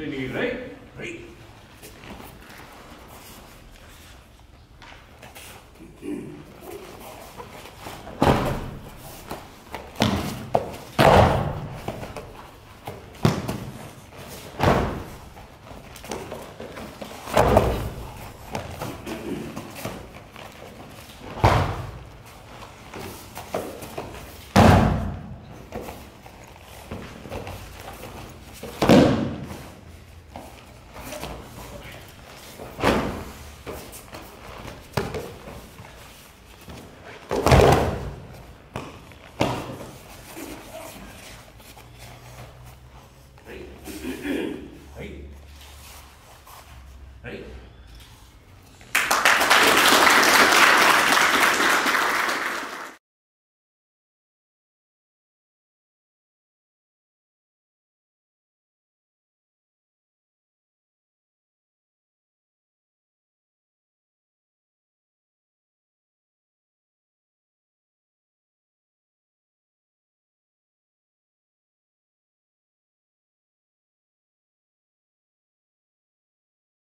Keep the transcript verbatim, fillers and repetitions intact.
training, right? Right. Right?